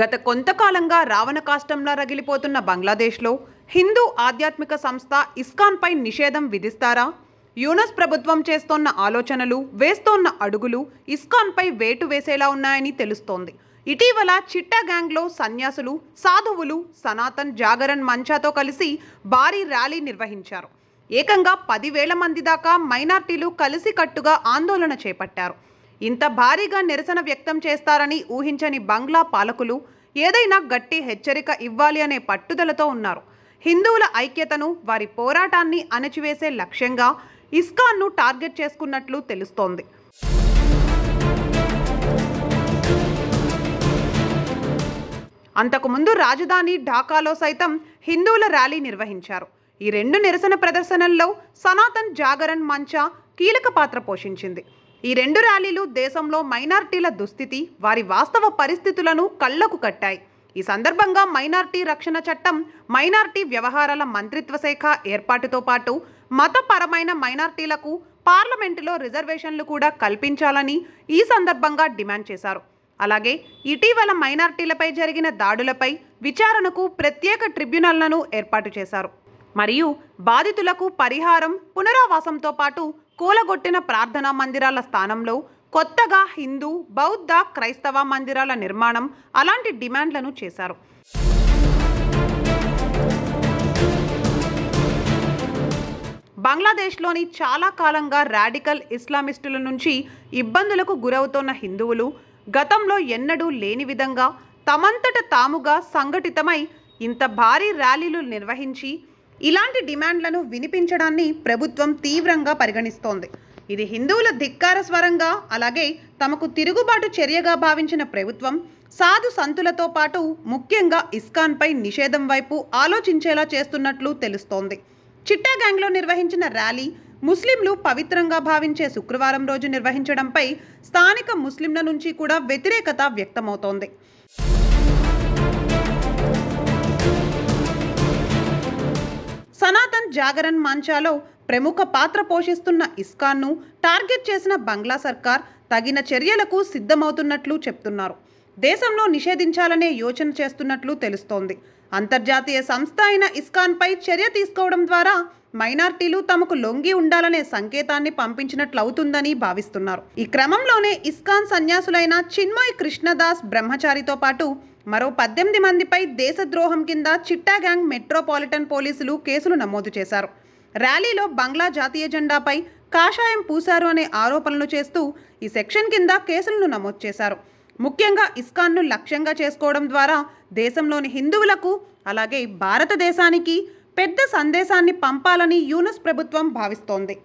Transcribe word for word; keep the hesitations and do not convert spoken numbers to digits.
గత కొంతకాలంగా రావణ కాష్టంలా రగిలిపోతున్న బంగ్లాదేశ్లో హిందూ ఆధ్యాత్మిక సంస్థ ఇస్కాన్పై నిషేధం విధిస్తారా? యూనస్ ప్రభుత్వం చేస్తోన్న ఆలోచనలు, వేస్తోన్న అడుగులు ఇస్కాన్పై వేటు వేసేలా ఉన్నాయని తెలుస్తోంది. ఇటీవల చిట్టాగాంగ్లో సన్యాసులు, సాధువులు సనాతన్ జాగరణ్ మంచాతో కలిసి భారీ ర్యాలీ నిర్వహించారు. ఏకంగా పదివేల మంది దాకా మైనార్టీలు కలిసికట్టుగా ఆందోళన చేపట్టారు. ఇంత భారీగా నిరసన వ్యక్తం చేస్తారని ఊహించని బంగ్లా పాలకులు ఏదైనా గట్టి హెచ్చరిక ఇవ్వాలి అనే పట్టుదలతో ఉన్నారు. హిందువుల ఐక్యతను, వారి పోరాటాన్ని అణచివేసే లక్ష్యంగా ఇస్కాన్ను టార్గెట్ చేసుకున్నట్లు తెలుస్తోంది. అంతకుముందు రాజధాని ఢాకాలో సైతం హిందువుల ర్యాలీ నిర్వహించారు. ఈ రెండు నిరసన ప్రదర్శనల్లో సనాతన్ జాగరణ్ మంచా కీలక పాత్ర పోషించింది. ఈ రెండు ర్యాలీలు దేశంలో మైనార్టీల దుస్థితి, వారి వాస్తవ పరిస్థితులను కళ్లకు కట్టాయి. ఈ సందర్భంగా మైనార్టీ రక్షణ చట్టం, మైనార్టీ వ్యవహారాల మంత్రిత్వ శాఖ ఏర్పాటుతో పాటు మతపరమైన మైనార్టీలకు పార్లమెంటులో రిజర్వేషన్లు కూడా కల్పించాలని ఈ సందర్భంగా డిమాండ్ చేశారు. అలాగే ఇటీవల మైనార్టీలపై జరిగిన దాడులపై విచారణకు ప్రత్యేక ట్రిబ్యునల్లను ఏర్పాటు చేశారు. మరియు బాధితులకు పరిహారం, పునరావాసంతో పాటు కూలగొట్టిన ప్రార్థనా మందిరాల స్థానంలో కొత్తగా హిందూ, బౌద్ధ, క్రైస్తవ మందిరాల నిర్మాణం, అలాంటి డిమాండ్లను చేశారు. బంగ్లాదేశ్లోని చాలా కాలంగా రాడికల్ ఇస్లామిస్టుల నుంచి ఇబ్బందులకు గురవుతున్న హిందువులు గతంలో ఎన్నడూ లేని విధంగా తమంతట తాముగా సంఘటితమై ఇంత భారీ ర్యాలీలు నిర్వహించి ఇలాంటి డిమాండ్లను వినిపించడాన్ని ప్రభుత్వం తీవ్రంగా పరిగణిస్తోంది. ఇది హిందువుల ధిక్కార స్వరంగా, అలాగే తమకు తిరుగుబాటు చర్యగా భావించిన ప్రభుత్వం సాధు సంతులతో పాటు ముఖ్యంగా ఇస్కాన్పై నిషేధం వైపు ఆలోచించేలా చేస్తున్నట్లు తెలుస్తోంది. చిట్టాగాంగ్లో నిర్వహించిన ర్యాలీ ముస్లింలు పవిత్రంగా భావించే శుక్రవారం రోజు నిర్వహించడంపై స్థానిక ముస్లింల నుంచి కూడా వ్యతిరేకత వ్యక్తమవుతోంది. సనాతన్ జాగరణ్ మంచాలో ప్రముఖ పాత్ర పోషిస్తున్న ఇస్కాన్ను టార్గెట్ చేసిన బంగ్లా సర్కార్ తగిన చర్యలకు సిద్ధమవుతున్నట్లు చెప్తున్నారు. దేశంలో నిషేధించాలనే యోచన చేస్తున్నట్లు తెలుస్తోంది. అంతర్జాతీయ సంస్థ అయిన ఇస్కాన్పై చర్య తీసుకోవడం ద్వారా మైనార్టీలు తమకు లొంగి ఉండాలనే సంకేతాన్ని పంపించినట్లవుతుందని భావిస్తున్నారు. ఈ క్రమంలోనే ఇస్కాన్ సన్యాసులైన చిన్మయ్ కృష్ణదాస్ బ్రహ్మచారితో పాటు మరో పద్దెనిమిది మందిపై దేశద్రోహం కింద చిట్టాగాంగ్ మెట్రోపాలిటన్ పోలీసులు కేసులు నమోదు చేశారు. ర్యాలీలో బంగ్లా జాతీయ జెండాపై కాషాయం పూశారు అనే ఆరోపణలు చేస్తూ ఈ సెక్షన్ కింద కేసులను నమోదు చేశారు. ముఖ్యంగా ఇస్కాన్ను లక్ష్యంగా చేసుకోవడం ద్వారా దేశంలోని హిందువులకు, అలాగే భారతదేశానికి పెద్ద సందేశాన్ని పంపాలని యూనస్ ప్రభుత్వం భావిస్తోంది.